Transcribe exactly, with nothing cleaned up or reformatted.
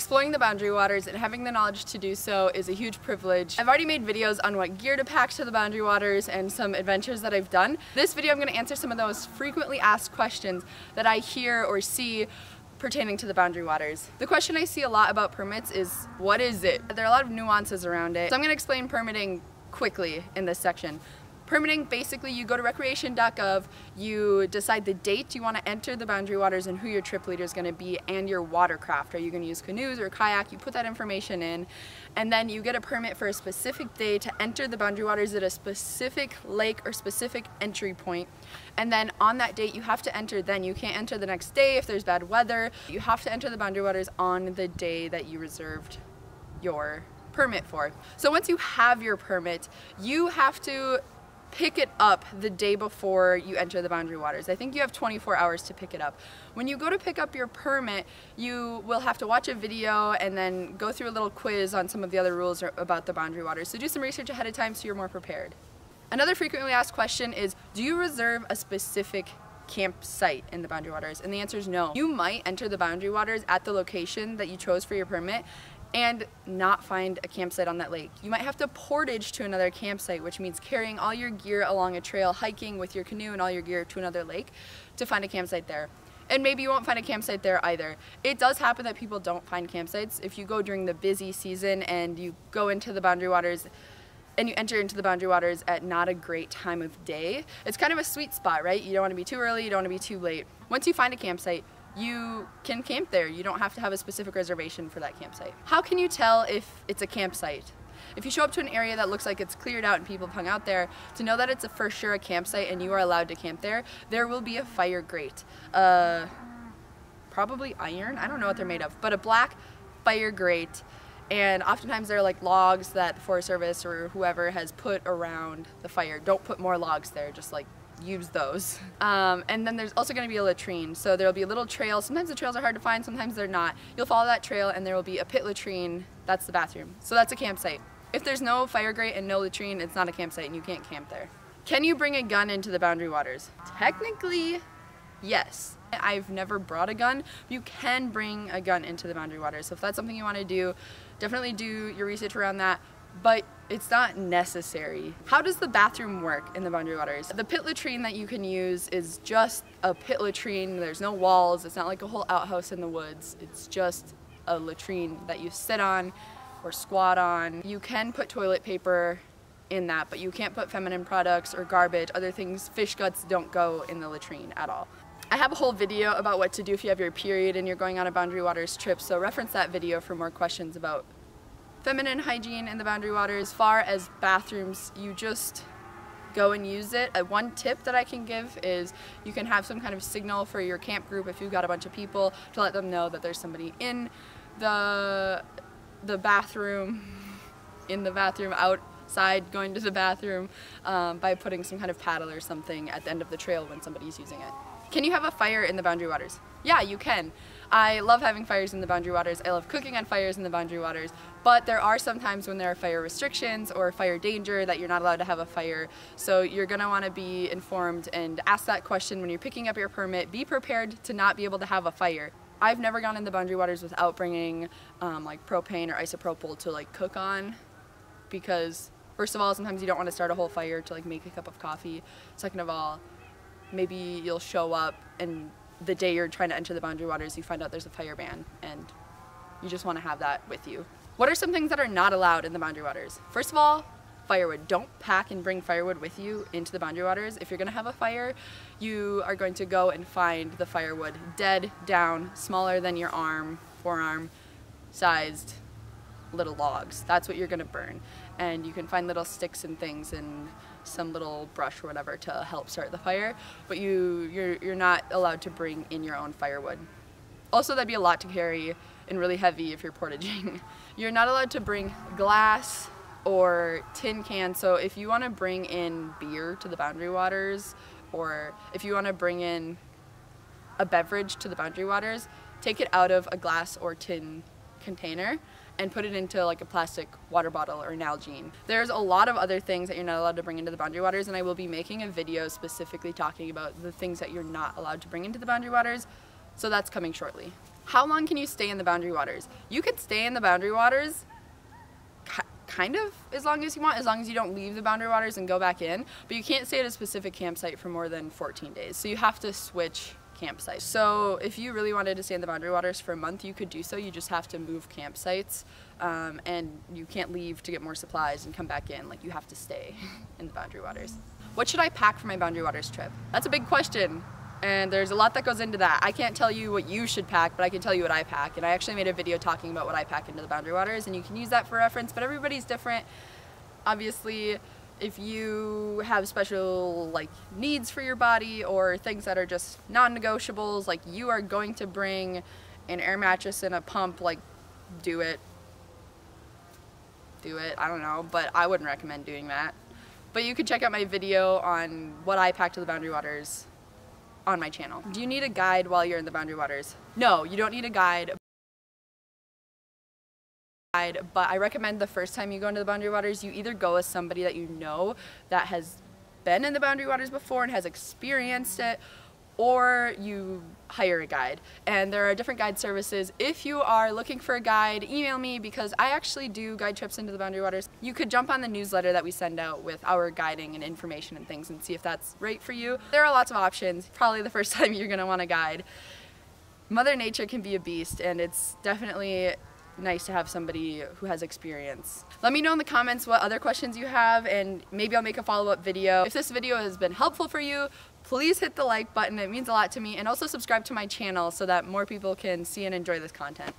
Exploring the Boundary Waters and having the knowledge to do so is a huge privilege. I've already made videos on what gear to pack to the Boundary Waters and some adventures that I've done. This video I'm going to answer some of those frequently asked questions that I hear or see pertaining to the Boundary Waters. The question I see a lot about permits is, what is it? There are a lot of nuances around it, so I'm going to explain permitting quickly in this section. Permitting, basically you go to recreation dot gov, you decide the date you want to enter the Boundary Waters and who your trip leader is going to be and your watercraft. Are you going to use canoes or kayak? You put that information in and then you get a permit for a specific day to enter the Boundary Waters at a specific lake or specific entry point. And then on that date you have to enter then. You can't enter the next day if there's bad weather. You have to enter the Boundary Waters on the day that you reserved your permit for. So once you have your permit, you have to pick it up the day before you enter the Boundary Waters. I think you have twenty-four hours to pick it up. When you go to pick up your permit, you will have to watch a video and then go through a little quiz on some of the other rules about the Boundary Waters. So do some research ahead of time so you're more prepared. Another frequently asked question is, do you reserve a specific campsite in the Boundary Waters? And the answer is no. You might enter the Boundary Waters at the location that you chose for your permit and not find a campsite on that lake. You might have to portage to another campsite, which means carrying all your gear along a trail, hiking with your canoe and all your gear to another lake to find a campsite there. And maybe you won't find a campsite there either. It does happen that people don't find campsites. If you go during the busy season and you go into the Boundary Waters and you enter into the Boundary Waters at not a great time of day, it's kind of a sweet spot, right? You don't want to be too early, you don't want to be too late. Once you find a campsite, you can camp there. You don't have to have a specific reservation for that campsite. How can you tell if it's a campsite? If you show up to an area that looks like it's cleared out and people have hung out there, to know that it's a for sure a campsite and you are allowed to camp there, there will be a fire grate. Uh, probably iron? I don't know what they're made of, but a black fire grate. And oftentimes there are like logs that the Forest Service or whoever has put around the fire. Don't put more logs there, just like use those. Um, and then there's also going to be a latrine. So there'll be a little trail. Sometimes the trails are hard to find, sometimes they're not. You'll follow that trail and there will be a pit latrine. That's the bathroom. So that's a campsite. If there's no fire grate and no latrine, it's not a campsite and you can't camp there. Can you bring a gun into the Boundary Waters? Technically, yes. I've never brought a gun. You can bring a gun into the Boundary Waters. So if that's something you want to do, definitely do your research around that. But it's not necessary. How does the bathroom work in the Boundary Waters? The pit latrine that you can use is just a pit latrine. There's no walls. It's not like a whole outhouse in the woods. It's just a latrine that you sit on or squat on. You can put toilet paper in that, but you can't put feminine products or garbage, other things. Fish guts don't go in the latrine at all. I have a whole video about what to do if you have your period and you're going on a Boundary Waters trip, so reference that video for more questions about feminine hygiene in the Boundary Waters. As far as bathrooms, you just go and use it. Uh, one tip that I can give is you can have some kind of signal for your camp group if you've got a bunch of people to let them know that there's somebody in the, the bathroom, in the bathroom, outside going to the bathroom, um, by putting some kind of paddle or something at the end of the trail when somebody's using it. Can you have a fire in the Boundary Waters? Yeah, you can. I love having fires in the Boundary Waters. I love cooking on fires in the Boundary Waters, but there are some times when there are fire restrictions or fire danger that you're not allowed to have a fire. So you're gonna wanna be informed and ask that question when you're picking up your permit. Be prepared to not be able to have a fire. I've never gone in the Boundary Waters without bringing um, like propane or isopropyl to like cook on, because first of all, sometimes you don't wanna start a whole fire to like make a cup of coffee. Second of all, maybe you'll show up and the day you're trying to enter the Boundary Waters you find out there's a fire ban and you just want to have that with you. What are some things that are not allowed in the Boundary Waters? First of all, firewood. Don't pack and bring firewood with you into the Boundary Waters. If you're going to have a fire, you are going to go and find the firewood dead, down, smaller than your arm, forearm sized little logs. That's what you're going to burn. And you can find little sticks and things and some little brush or whatever to help start the fire, but you, you're, you're not allowed to bring in your own firewood. Also, that'd be a lot to carry and really heavy if you're portaging. You're not allowed to bring glass or tin cans, so if you want to bring in beer to the Boundary Waters or if you want to bring in a beverage to the Boundary Waters, take it out of a glass or tin container and put it into like a plastic water bottle or Nalgene. There's a lot of other things that you're not allowed to bring into the Boundary Waters, and I will be making a video specifically talking about the things that you're not allowed to bring into the Boundary Waters, so that's coming shortly. How long can you stay in the Boundary Waters? You could stay in the Boundary Waters kind of as long as you want, as long as you don't leave the Boundary Waters and go back in, but you can't stay at a specific campsite for more than fourteen days, so you have to switch campsites. So if you really wanted to stay in the Boundary Waters for a month, you could do so. You just have to move campsites, um, and you can't leave to get more supplies and come back in. Like, you have to stay in the Boundary Waters. What should I pack for my Boundary Waters trip? That's a big question. And there's a lot that goes into that. I can't tell you what you should pack, but I can tell you what I pack. And I actually made a video talking about what I pack into the Boundary Waters, and you can use that for reference, but everybody's different. Obviously, if you have special like needs for your body or things that are just non-negotiables, like you are going to bring an air mattress and a pump, like do it. Do it, I don't know, but I wouldn't recommend doing that. But you could check out my video on what I pack to the Boundary Waters on my channel. Do you need a guide while you're in the Boundary Waters? No, you don't need a guide, but I recommend the first time you go into the Boundary Waters, you either go with somebody that you know that has been in the Boundary Waters before and has experienced it, or you hire a guide. And there are different guide services. If you are looking for a guide, email me, because I actually do guide trips into the Boundary Waters. You could jump on the newsletter that we send out with our guiding and information and things and see if that's right for you. There are lots of options. Probably the first time you're gonna want a guide. Mother Nature can be a beast, and it's definitely nice to have somebody who has experience. Let me know in the comments what other questions you have, and maybe I'll make a follow-up video. If this video has been helpful for you, please hit the like button. It means a lot to me. And also subscribe to my channel so that more people can see and enjoy this content.